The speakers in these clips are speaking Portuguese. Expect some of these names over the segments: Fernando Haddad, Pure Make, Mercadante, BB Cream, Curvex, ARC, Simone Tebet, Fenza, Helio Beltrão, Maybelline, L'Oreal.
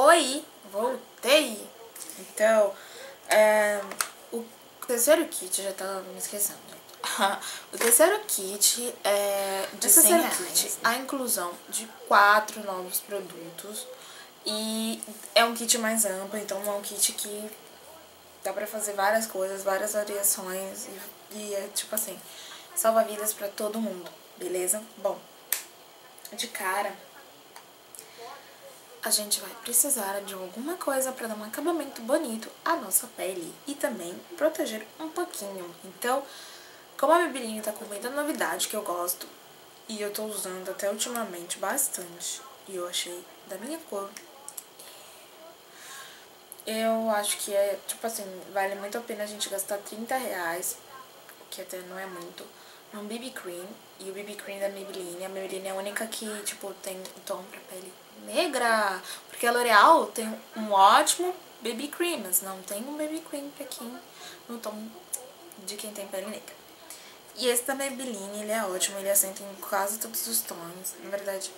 Oi, voltei! Então, o terceiro kit, já tava me esquecendo. O terceiro kit é de 100 reais, a inclusão de 4 novos produtos. E é um kit mais amplo, então é um kit que dá pra fazer várias coisas, várias variações. E é tipo assim, salva vidas pra todo mundo, beleza? Bom, de cara, a gente vai precisar de alguma coisa pra dar um acabamento bonito à nossa pele e também proteger um pouquinho. Então, como a Maybelline tá com muita novidade que eu gosto, e eu tô usando até ultimamente bastante, e eu achei da minha cor, eu acho que é, tipo assim, vale muito a pena a gente gastar 30 reais, que até não é muito, num BB Cream. E o BB Cream da Maybelline, a Maybelline é a única que, tipo, tem um tom pra pele negra, porque a L'Oreal tem um ótimo BB Cream, mas não tem um BB Cream pra quem, no tom de quem tem pele negra. E esse da Maybelline, ele é ótimo, ele assenta em quase todos os tons, na verdade,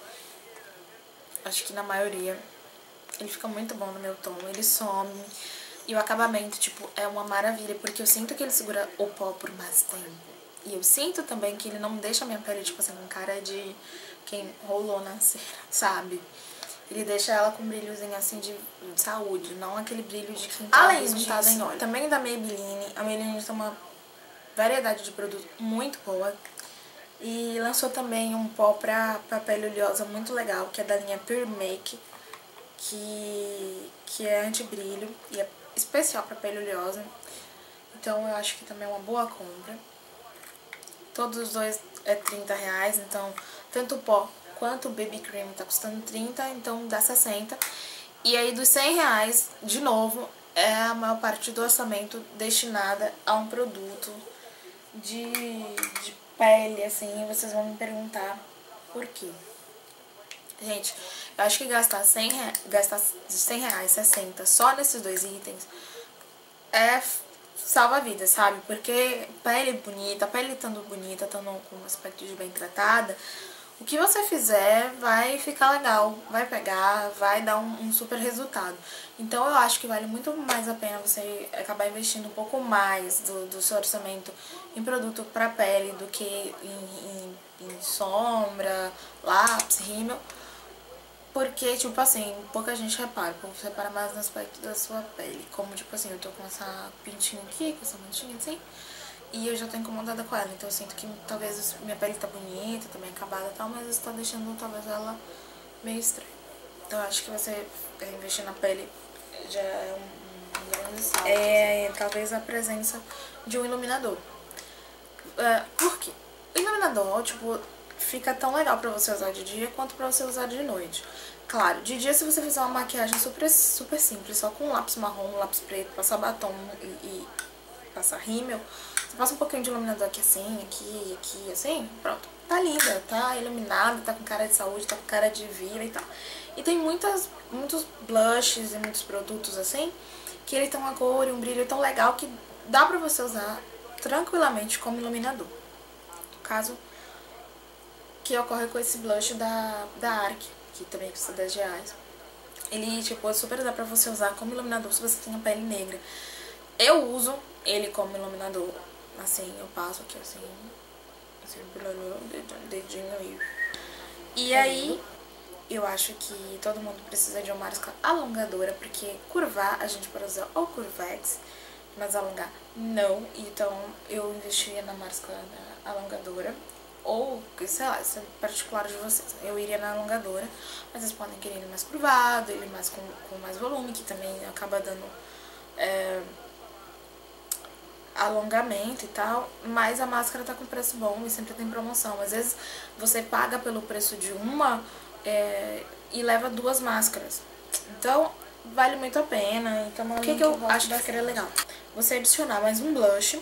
acho que na maioria. Ele fica muito bom no meu tom, ele some. E o acabamento, tipo, é uma maravilha, porque eu sinto que ele segura o pó por mais tempo. E eu sinto também que ele não deixa a minha pele, tipo assim, com cara de quem rolou na cera, sabe? Ele deixa ela com um brilhozinho assim de saúde, não aquele brilho de quem tá desmontada em óleo. Também da Maybelline, a Maybelline tem uma variedade de produto muito boa. E lançou também um pó pra pele oleosa muito legal, que é da linha Pure Make, que é anti-brilho e é especial pra pele oleosa. Então eu acho que também é uma boa compra. Todos os dois é 30 reais, então tanto o pó quanto o BB Cream tá custando 30, então dá 60. E aí dos 100 reais, de novo, é a maior parte do orçamento destinada a um produto de pele, assim. Vocês vão me perguntar por quê. Gente, eu acho que gastar 100 reais, 60 só nesses dois itens é salva-vida, sabe? Porque pele bonita, pele estando bonita, estando com um aspecto de bem tratada, o que você fizer vai ficar legal, vai pegar, vai dar um super resultado. Então eu acho que vale muito mais a pena você acabar investindo um pouco mais do seu orçamento em produto pra pele do que em sombra, lápis, rímel. Porque, tipo assim, pouca gente repara, o povo repara mais no aspecto da sua pele. Como, tipo assim, eu tô com essa pintinha aqui, com essa mantinha assim, e eu já tô incomodada com ela. Então eu sinto que talvez minha pele tá bonita, tá bem acabada e tal, mas eu estou deixando talvez ela meio estranha. Então eu acho que você investir na pele já é um grande salto. É, talvez a presença de um iluminador. Por quê? O iluminador, tipo, fica tão legal pra você usar de dia quanto pra você usar de noite. Claro, de dia se você fizer uma maquiagem super, super simples, só com lápis marrom, lápis preto, passar batom e passar rímel, você passa um pouquinho de iluminador aqui assim, aqui assim, pronto. Tá linda, tá iluminada, tá com cara de saúde, tá com cara de vida e tal. E tem muitos blushes e muitos produtos assim, que ele tem uma cor e um brilho tão legal que dá pra você usar tranquilamente como iluminador. No caso, que ocorre com esse blush da ARC, que também custa 10 reais. Ele, tipo, super dá pra você usar como iluminador se você tem a pele negra. Eu uso ele como iluminador, assim, eu passo aqui, assim dedinho e aí, eu acho que todo mundo precisa de uma máscara alongadora, porque curvar, a gente pode usar o Curvex, mas alongar, não. Então, eu investiria na máscara alongadora. Ou, sei lá, isso é particular de vocês. Eu iria na alongadora, mas vocês podem querer ele mais curvado, ele mais com mais volume, que também acaba dando alongamento e tal. Mas a máscara tá com preço bom e sempre tem promoção. Às vezes você paga pelo preço de uma e leva duas máscaras. Então, vale muito a pena. Então, o que eu acho da máscara legal? Você adicionar mais um blush,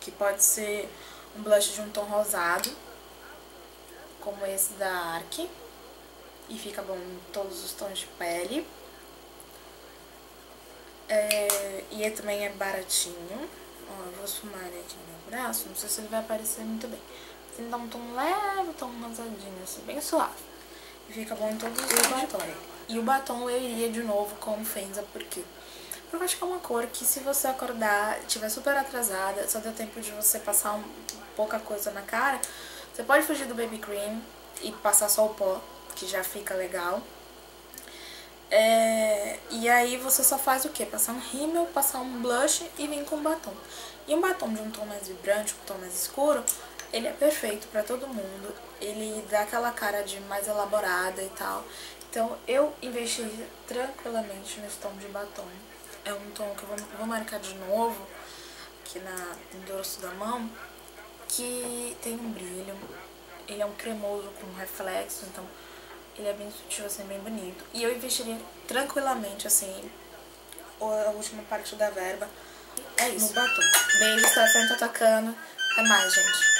que pode ser um blush de um tom rosado, como esse da ARC, e fica bom em todos os tons de pele, e também é baratinho. Ó, eu vou esfumar ele aqui no meu braço, não sei se ele vai aparecer muito bem, mas ele dá um tom leve, um tom rosadinho, assim, bem suave, e fica bom em todos os tons de pele. E o batom eu iria de novo com o Fenza, por quê? Porque eu acho que é uma cor que, se você acordar, estiver super atrasada, só deu tempo de você passar pouca coisa na cara, você pode fugir do BB Cream e passar só o pó, que já fica legal. E aí você só faz o quê? Passar um rímel, passar um blush e vir com um batom. E um batom de um tom mais vibrante, um tom mais escuro, ele é perfeito pra todo mundo. Ele dá aquela cara de mais elaborada e tal. Então eu investi tranquilamente nesse tom de batom. É um tom que eu vou marcar de novo aqui no dorso da mão, que tem um brilho. Ele é um cremoso com reflexo, então ele é bem sutil, assim, bem bonito. E eu investiria tranquilamente, assim, a última parte da verba. É isso. No batom. Beijos, telefone tá tocando. Até mais, gente.